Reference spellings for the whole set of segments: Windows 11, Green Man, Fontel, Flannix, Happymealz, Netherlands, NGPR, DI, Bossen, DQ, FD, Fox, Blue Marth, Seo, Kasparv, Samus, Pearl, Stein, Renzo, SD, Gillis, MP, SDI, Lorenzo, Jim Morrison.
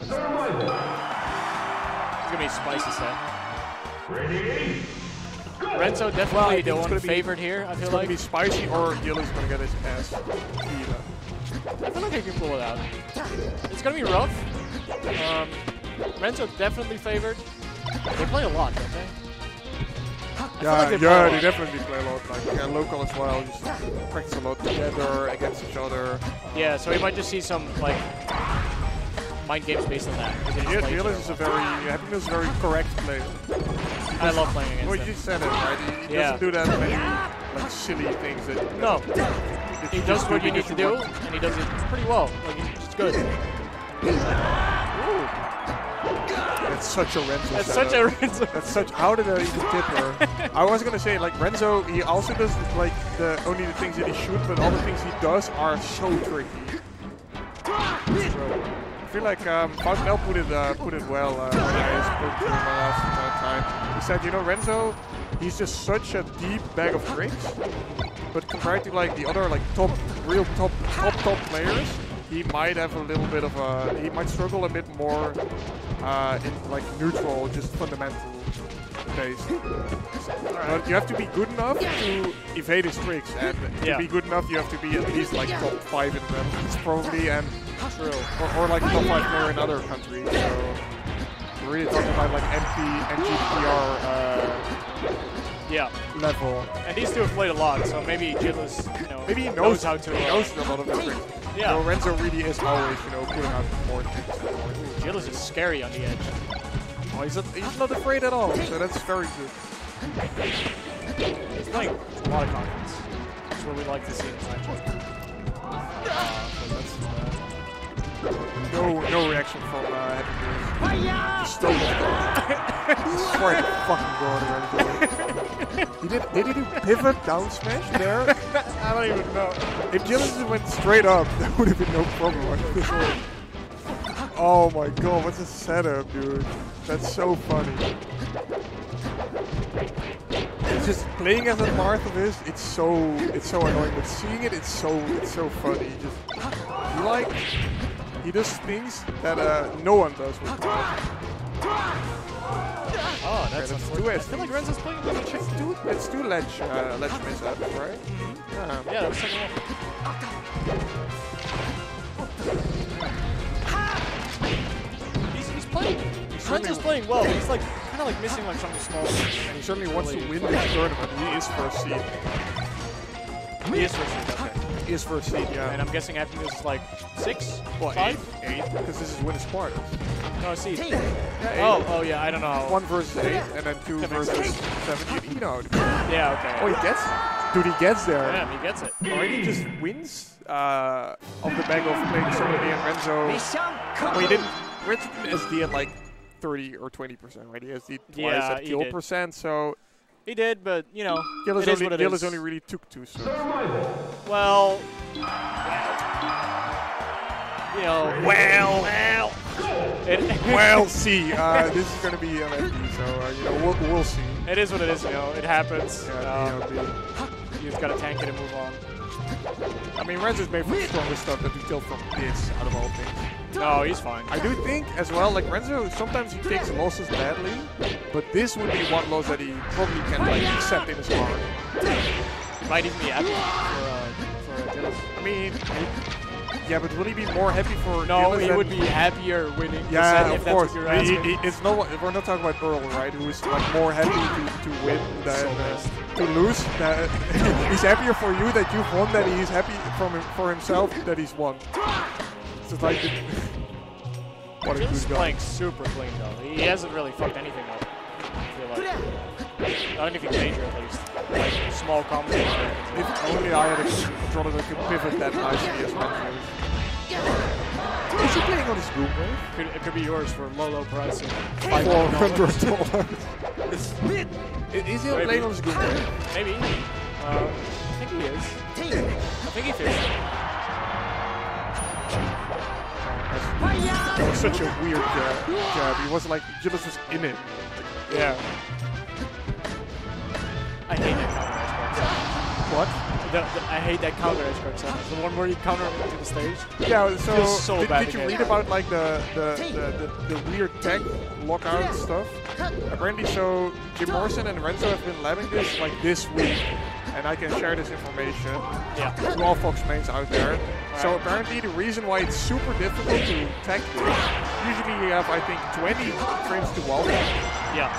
It's gonna be a spicy set. Ready? Renzo definitely the one favored here, I feel like. It's gonna be spicy or Gilly's gonna get his ass beat up. I feel like I can pull it out. It's gonna be rough. Renzo definitely favored. They play a lot, don't they? Yeah, they definitely play a lot. Like, yeah, local as well, just practice a lot together, against each other. Yeah, so we might just see some, like, mind games based on that. Yeah, Gilly is a very, Happymealz is a very correct player. I love playing against him. Well, you said it, right? He doesn't do that many, like, silly things. That, no. He does what you need to do, and he does it pretty well. Like, he's just good. That's such a Renzo. That's setup. Such a Renzo. That's such. How did I even tip her? I was gonna say, like, Renzo, he also does like only the things that he should, but all the things he does are so tricky. So, I feel like Fontel put it well when I spoke to him last time. He said, you know, Renzo, he's just such a deep bag of tricks, but compared to like the other like top players. He might have a little bit of a, he might struggle a bit more in like neutral, just fundamental based. But you have to be good enough to evade his tricks, and to be good enough you have to be at least like top 5 in them. It's probably, and or like top 5 player in other countries. So we're really talking about like MP, NGPR level. And these two have played a lot, so maybe Gillis, you know, maybe he knows how to. He knows a lot of the tricks. Yeah. Lorenzo really is always, you know, putting out more things. Gillis is scary on the edge. Oh, he's not afraid at all, so that's very good. He's playing a lot of confidence. That's what we like to see in the No reaction from Happymealz. Stole the fucking god, Renzo. Did he do pivot down smash there? I don't even know. If Gilly went straight up, that would have been no problem. Oh my god, what's a setup, dude? That's so funny. It's just playing as a Marth of this. It's so annoying, but seeing it, it's so funny. Just like. He does things that no one does with him. Oh, that's unfortunate. I feel like Renzo's playing a little chicken, dude. It's two ledge miss up, right? Mm-hmm. Yeah, that was second one. He's playing. Renzo's playing well. He's like kind of like missing like something small. And he certainly wants to win this tournament. He is first seed. He is first seed, okay. Is first seed, yeah. And I'm guessing Happymealz is like 6? What, 5? 8? Because this is when it's quarters. No, seed. Yeah, oh, yeah, I don't know. 1 versus 8, and then 2 versus 7. You know. Yeah, okay. Oh, he gets it. Dude, he gets there. Yeah, he gets it. Already just wins off the back of playing somebody and Renzo. Well, he didn't. Renzo didn't SD at like 30 or 20%, right? He SD'd twice at kill percent, so. He did, but, you know, Gillis only really took 2 serves. Well, you know, well, see, this is going to be an FD, so, you know, we'll see. It is what it is, you know, it happens. Yeah, you just got to tank it and move on. I mean, Renzo's made for the strongest stuff that we kill from this out of all things. No, he's fine. I do think as well, like Renzo, sometimes he takes losses badly, but this would be one loss that he probably can like accept in his mind. He might even be happy for Gillis. I mean, yeah, but will he be more happy for? No, Gillis he would be happier winning. Yeah, of course. It's no. We're not talking about Pearl, right? Who is like more happy to win than. To lose, that he's happier for you that you've won than he's happy for himself that he's won. It's just like what a good guy. Playing super clean though. He hasn't really fucked anything up. I feel like. I don't know if he major at least. Like small combos. If only I had a controller that could pivot that nicely as much. Is he playing on his Blue Marth? It could be yours for low, low price of $500. Is he playing on his Green Man? Maybe. I think he is. I think he is. That was such a weird jab. He was like, Gillis was in it. Yeah. I hate that. What? I hate that counter edge guard. The one where you counter up to the stage. Yeah, so did you read about like the weird tech lockout stuff? Apparently, so Jim Morrison and Renzo have been labbing this like this week, and I can share this information to all Fox mains out there. Right. So apparently, the reason why it's super difficult to tech this, usually you have I think 20 frames to wall. Yeah.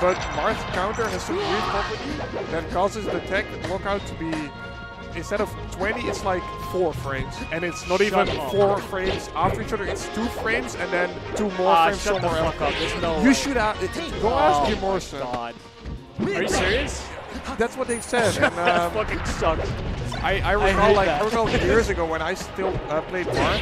But Marth counter has some weird property that causes the tech lockout to be, instead of 20, it's like 4 frames. And it's not even four frames after each other, it's 2 frames and then 2 more frames somewhere else. You should go ask Jim Morrison. God. Are you serious? That's what they've said. And, that fucking sucks. I recall years ago when I still played Marth.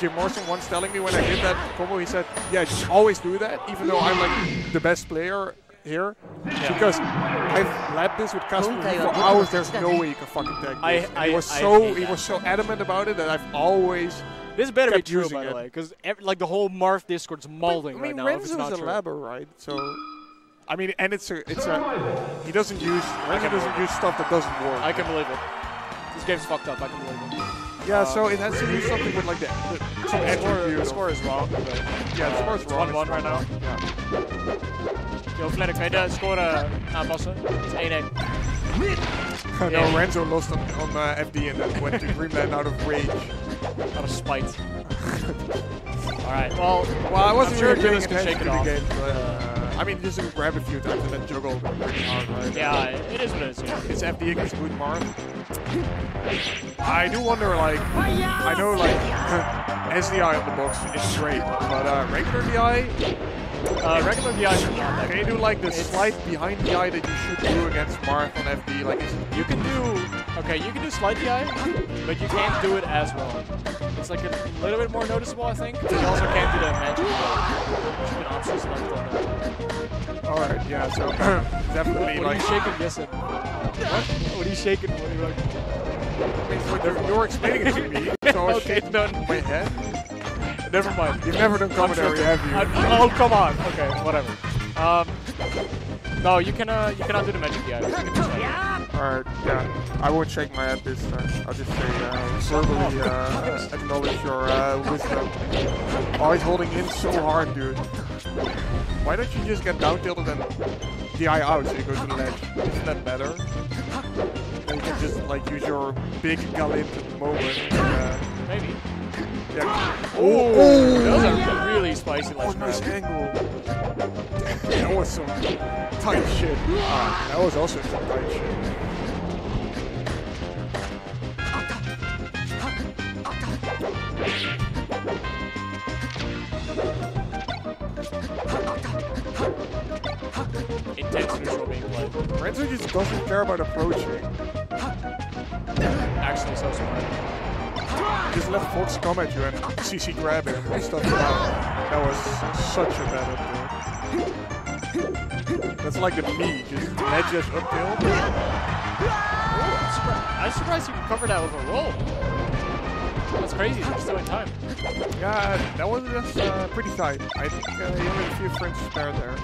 Jim Morrison once telling me when I did that combo, he said, yeah, just always do that, even though I'm like the best player here. Yeah. Because I've lapped this with Kasparv for hours, there's no way you can fucking tag this. He was so adamant about it that I've always This better kept be true, by the way, because like the whole Marth Discord's mauling right now. Renzo's if it's not a labber, right? So I mean, and Renzo doesn't use stuff that doesn't work. I can believe it. This game's fucked up, I can believe it. Yeah, so it has to do something with like that. The score is wrong. But yeah, the score is wrong. 1-1 right now. Yeah. Yo, Flannix made the score na Bossen. It's 1-8. No, Renzo lost on FD and then went to Green Man out of rage. Out of spite. Alright, well, I wasn't sure Gilly could shake it off. Game, but, I mean, just grab a few times and then juggle pretty hard, right? Yeah, it is what it is. Yeah. It's FD against Blue Marth. I do wonder, like, I know, like, SDI on the box is great, but regular DI? Regular DI is not. Can you do, like, the slide behind DI that you should do against Marth on FD? Like, you can do, okay, you can do slide DI, but you can't do it as well. It's, like, a little bit more noticeable, I think. You also can't do the magic. You can also slide on that. Alright, yeah, so definitely like... What are you shaking this at? What? What are you shaking? What are you like? They were explaining it to me, so I was shaking my head. Never mind. You've never done commentary, have you? Oh, come on! Okay, whatever. No, you cannot do the magic yet. Alright, yeah. I won't shake my head this time. I'll just say, verbally acknowledge your wisdom. Always holding in so hard, dude. Why don't you just get down tilted and DI out so you go to the ledge? Isn't that better? Then you can just like use your big gallop at the moment. And, maybe. Yeah. Oh, that was a really spicy last round. Nice angle. That was some tight shit. That was also some tight shit. Renzo just doesn't care about approaching. Actually, so smart. Just let Fox come at you and CC grab him and stuff like that. That was such a bad uphill. That's like a me, just ledges uphill. I'm surprised you can cover that with a roll. That's crazy, there's still in time. Yeah, that was just pretty tight. I think he only had a few friends to spare there.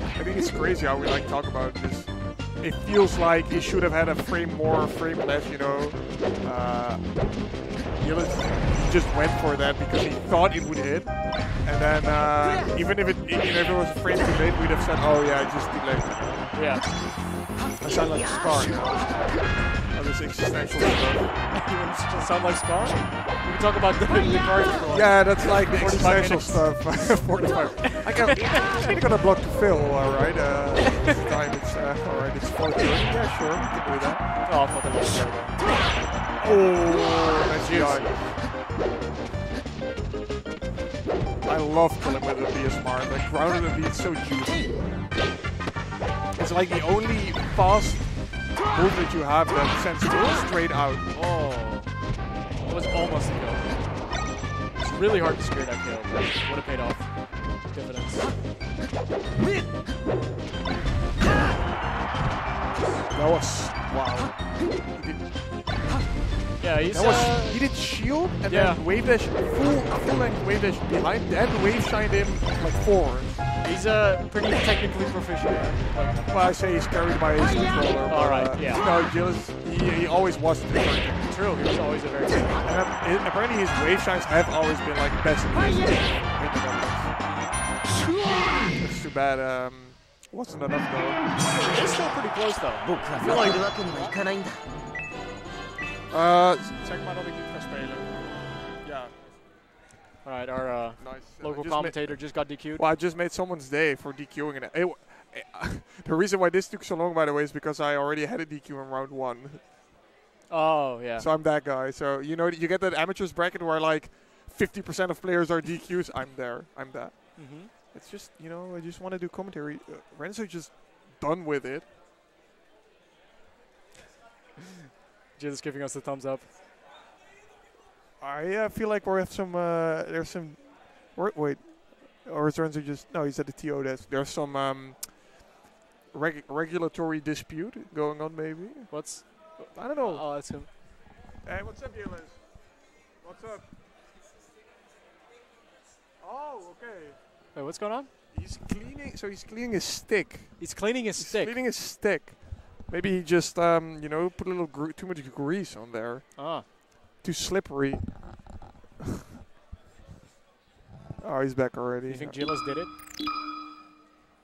I think it's crazy how we like talk about this. It feels like he should have had a frame more, a frame less, you know. He just went for that because he thought it would hit. And then even if it was a frame too late, we'd have said, oh yeah, just delayed. Yeah. I sound like Scar now. This existential stuff. You sound like Scar? We can talk about the cards. Yeah, that's like the existential stuff. 45. I'm gonna block the fill, alright? Time it's alright, it's 14. Yeah, sure, we can do that. Oh, I thought that was terrible. Oh, that's I love killing with a B smart. Like, grounded and B is so juicy. It's like the only fast move that you have that sends you straight out. Oh, that was almost a kill. It's really hard to screw that kill, but it would have paid off. Dividends. That was wow. Yeah, he's. That was, he did shield and then wave dash, full length wave dash behind, and wave shined him like forward. He's a pretty technically proficient. Well, I say he's carried by his controller. All right, yeah. No, Gillis, he always was the target. True, he was always a very good. And apparently his wave shines have always been like best in the Netherlands. It's too bad. Wasn't enough though. It's still pretty close though. I feel like check my other good player. All right, our nice. Local commentator just got DQ'd. Well, I just made someone's day for DQing it. The reason why this took so long, by the way, is because I already had a DQ in round one. Oh, yeah. So I'm that guy. So, you know, you get that amateur's bracket where, like, 50% of players are DQs. I'm there. I'm that. Mm-hmm. It's just, you know, I just want to do commentary. Renzo just done with it. Jim's giving us the thumbs up. I feel like we have some. There's some. Wait, or is Renzo just? No, he's at the TO desk. There's some regulatory dispute going on, maybe. What's? I don't know. Oh, that's him. Hey, what's up, Gillis? What's up? Oh, okay. Wait, what's going on? He's cleaning. So he's cleaning his stick. He's cleaning his stick. Cleaning his stick. Maybe he just, you know, put a little too much grease on there. Ah. Too slippery. Oh, he's back already. You think Gillis did it?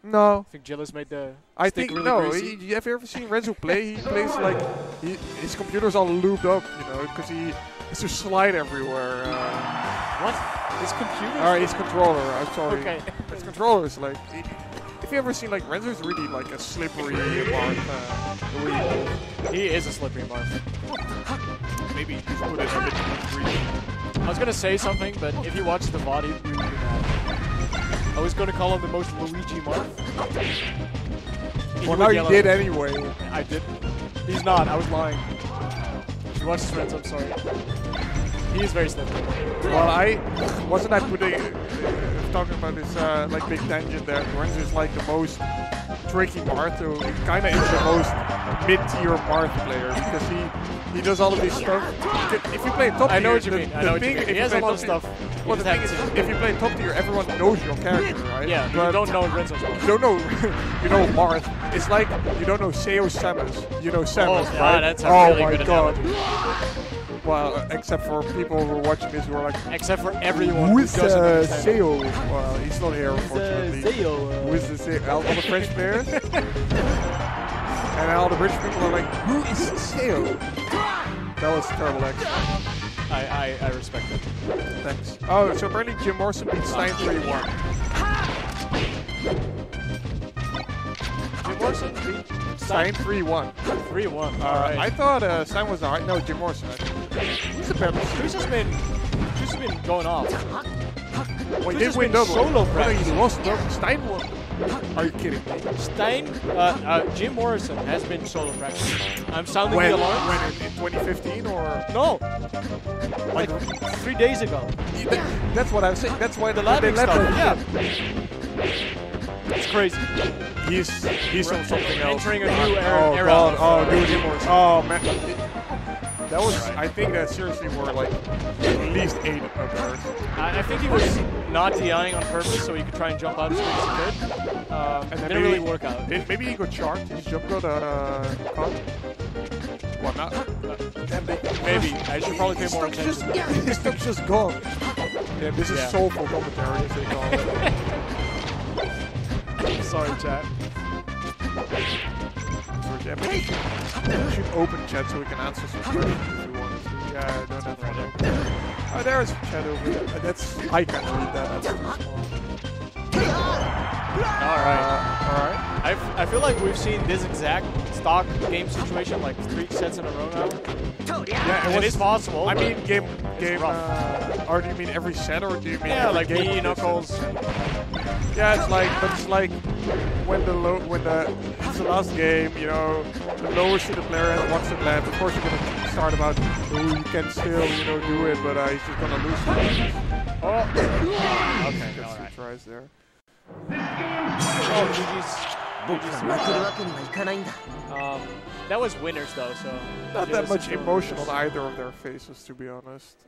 No. You think Gillis made the stick really greasy? No. Have you ever seen Renzo play? He plays like his computer's all lubed up, you know, because he has to slide everywhere. What? His computer? Alright, his controller. I'm sorry. Okay. His controller is like. Have you ever seen like Renzo's really like a slippery Marth? He is a slippery Marth. Maybe you put it a bit too. I was gonna say something, but if you watch the VOD, you do that. I was gonna call him the most Luigi Marth. Well, now you did anyway. I didn't. He's not. I was lying. If you watch this, Renzo, I'm sorry. He is very slippery. Well, wasn't I putting talking about this like big tangent there? Renzo is like the most tricky Marth, who kind of is the most mid-tier Marth player because he does all of this stuff. If you play top tier, I know what you mean. I know what you mean. He has a lot of stuff. Well, the thing is, if you play top tier, everyone knows your character, right? Yeah, but you don't know Renzo's Marth. You don't know, you know Marth. It's like you don't know Seo Samus. You know Samus, right? Yeah, that's a really good analogy. Well, except for people who are watching this who are like... Except for everyone who doesn't understand. Seo? Well, he's not here, unfortunately. Seo? Who is the Seo? All the French players? And all the British people are like, who is Seo? That was terrible action. I respect it. Thanks. Oh, so apparently Jim Morrison beat Stein 3-1. Jim Morrison beat Stein 3-1. 3-1. All right. I thought Stein was alright. No, Jim Morrison. He's a pebble. He's just been going off. Well, he did win double. Solo he's lost double. Stein won. Are you kidding? Stein, Jim Morrison has been solo practicing. I'm sounding the alarm. When in 2015 or? No. Like 3 days ago. That's what I'm saying. That's why the landing stuff. Yeah. It's crazy. He's on something else. Entering a new era. Oh, dude, Jim Morrison. Oh man. That was, I think that seriously were like at least 8 of ours. I think he was not DIing on purpose so he could try and jump out as quick as he could. And it didn't really work out. Maybe he got charged, his jump got caught. Well, not. Maybe. I should probably pay more attention. His stuff's just gone. Yeah, this is soulful commentary, as they call it. Sorry, chat. Yeah, we should open chat so we can answer some questions if we want to. Yeah, I don't have that. Oh, there is chat over there. That's, I can't read that. That's really small. Alright. I feel like we've seen this exact stock game situation like 3 sets in a row now. Yeah, it is possible. I mean, game or do you mean every set or do you mean like me, Knuckles? Yeah, it's like, but it's like it's the last game, you know, the lower seed the player has 1 set left. Of course, you're gonna start about who can still, you know, do it, but he's just gonna lose. Oh, okay, all right. Tries there. Oh, that was winners though, so not that much emotion on either of their faces, to be honest.